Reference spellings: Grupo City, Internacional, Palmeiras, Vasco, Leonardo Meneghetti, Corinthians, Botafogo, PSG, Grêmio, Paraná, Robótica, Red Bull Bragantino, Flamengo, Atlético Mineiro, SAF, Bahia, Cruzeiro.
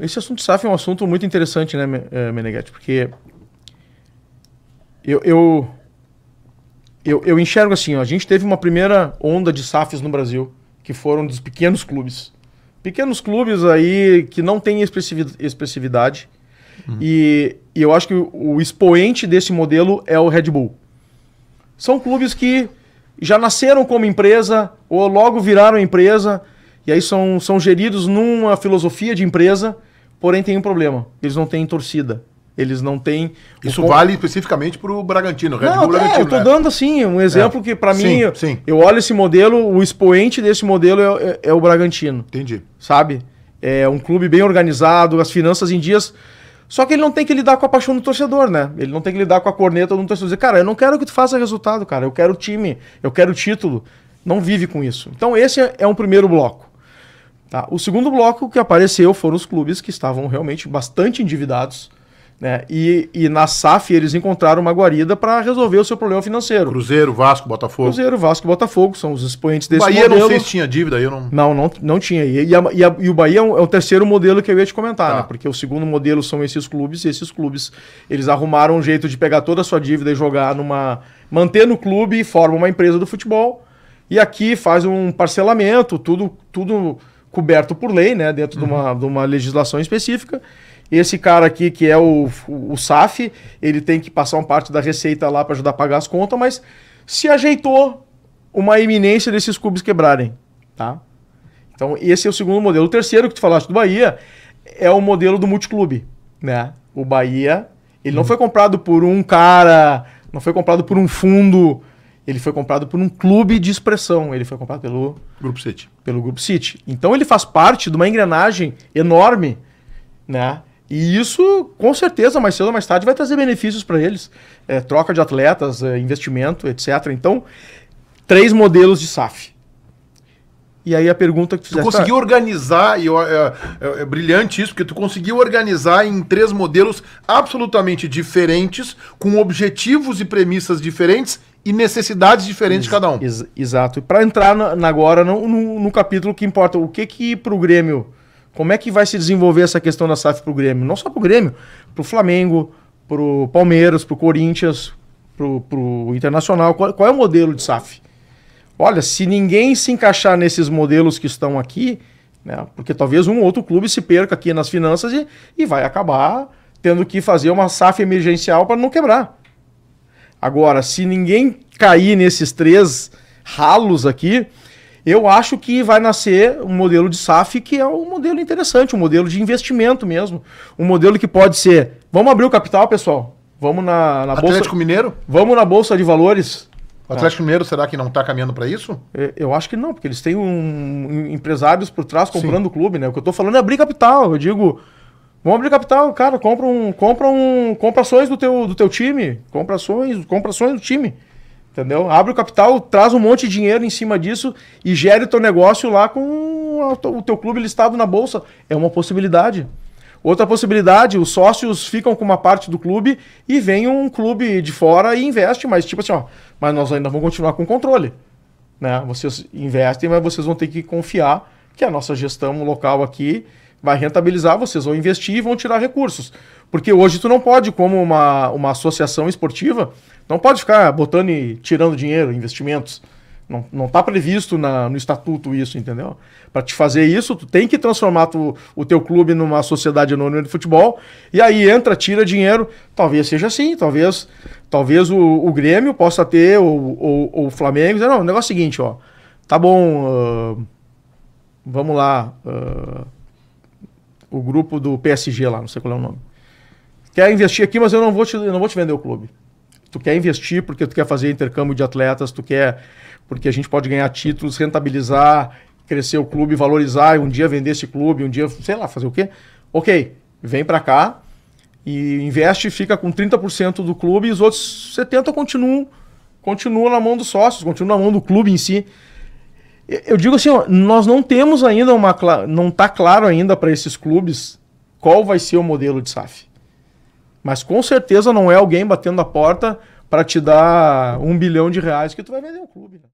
Esse assunto SAF é um assunto muito interessante, né, Meneghetti? Porque eu enxergo assim, ó, a gente teve uma primeira onda de SAFs no Brasil, que foram dos pequenos clubes. Pequenos clubes aí que não têm expressividade. E eu acho que o expoente desse modelo é o Red Bull. São clubes que já nasceram como empresa ou logo viraram empresa. E aí são geridos numa filosofia de empresa, porém tem um problema. Eles não têm torcida. Eles não têm... Isso vale especificamente para o Bragantino. Red Bull Bragantino, eu estou dando assim um exemplo que para mim... Sim. Eu olho esse modelo, o expoente desse modelo é o Bragantino. Entendi. Sabe? É um clube bem organizado, as finanças em dias... Só que ele não tem que lidar com a paixão do torcedor, né? Ele não tem que lidar com a corneta do torcedor. Dizer, cara, eu não quero que tu faça resultado, cara. Eu quero time, eu quero título. Não vive com isso. Então esse é um primeiro bloco. Tá. O segundo bloco que apareceu foram os clubes que estavam realmente bastante endividados, né? E na SAF eles encontraram uma guarida para resolver o seu problema financeiro. Cruzeiro, Vasco, Botafogo. Cruzeiro, Vasco, Botafogo são os expoentes desse modelo. Bahia não sei se tinha dívida. Não tinha. E o Bahia é o terceiro modelo que eu ia te comentar, né? Porque o segundo modelo são esses clubes, e esses clubes eles arrumaram um jeito de pegar toda a sua dívida e jogar numa... Manter no clube e forma uma empresa do futebol, e aqui faz um parcelamento, tudo coberto por lei, né, dentro de uma legislação específica. Esse cara aqui, que é o SAF, ele tem que passar uma parte da receita lá para ajudar a pagar as contas, mas se ajeitou uma iminência desses clubes quebrarem, tá? Então, esse é o segundo modelo. O terceiro que tu falaste do Bahia é o modelo do multiclube, né? O Bahia, ele não foi comprado por um cara, não foi comprado por um fundo. Ele foi comprado por um clube de expressão. Ele foi comprado pelo... Grupo City. Pelo Grupo City. Então ele faz parte de uma engrenagem enorme, né? E isso, com certeza, mais cedo ou mais tarde, vai trazer benefícios para eles. É, troca de atletas, investimento, etc. Então, três modelos de SAF. E aí a pergunta que tu fizeste... Tu conseguiu organizar, e é brilhante isso, porque tu conseguiu organizar em três modelos absolutamente diferentes, com objetivos e premissas diferentes e necessidades diferentes de cada um. Exato. E para entrar agora no capítulo que importa, o que para o Grêmio, como é que vai se desenvolver essa questão da SAF para o Grêmio? Não só para o Grêmio, para o Flamengo, para o Palmeiras, para o Corinthians, para o Internacional. Qual é o modelo de SAF? Olha, se ninguém se encaixar nesses modelos que estão aqui, né, porque talvez um ou outro clube se perca aqui nas finanças e vai acabar tendo que fazer uma SAF emergencial para não quebrar. Agora, se ninguém cair nesses três ralos aqui, eu acho que vai nascer um modelo de SAF que é um modelo interessante, um modelo de investimento mesmo. Um modelo que pode ser, vamos abrir o capital, pessoal? Vamos na Bolsa... Atlético Mineiro? Vamos na Bolsa de Valores... O Atlético Mineiro, será que não está caminhando para isso? Eu acho que não, porque eles têm empresários por trás comprando o clube, né? O que eu estou falando é abrir capital. Eu digo, vamos abrir capital, cara, compra ações do teu time, compra ações do time, entendeu? Abre o capital, traz um monte de dinheiro em cima disso e gere o teu negócio lá com o teu clube listado na bolsa. É uma possibilidade. Outra possibilidade, os sócios ficam com uma parte do clube e vem um clube de fora e investe, mas tipo assim, ó, mas nós ainda vamos continuar com o controle, né? Vocês investem, mas vocês vão ter que confiar que a nossa gestão local aqui vai rentabilizar, vocês vão investir e vão tirar recursos. Porque hoje tu não pode, como uma associação esportiva, não pode ficar botando e tirando dinheiro, investimentos. Não está previsto no estatuto isso, entendeu? Para te fazer isso, tu tem que transformar o teu clube numa sociedade anônima de futebol, e aí entra, tira dinheiro, talvez seja assim, talvez o Grêmio possa ter, ou o Flamengo, não, o negócio é o seguinte, ó, tá bom, vamos lá, o grupo do PSG lá, não sei qual é o nome, quer investir aqui, mas eu não vou te vender o clube. Tu quer investir porque tu quer fazer intercâmbio de atletas, tu quer porque a gente pode ganhar títulos, rentabilizar, crescer o clube, valorizar, um dia vender esse clube, um dia, sei lá, fazer o quê? Ok, vem pra cá e investe, fica com 30% do clube e os outros 70% continuam na mão dos sócios, continuam na mão do clube em si. Eu digo assim, ó, nós não temos ainda não tá claro ainda para esses clubes qual vai ser o modelo de SAF. Mas com certeza não é alguém batendo a porta para te dar R$1 bilhão que tu vai vender o clube.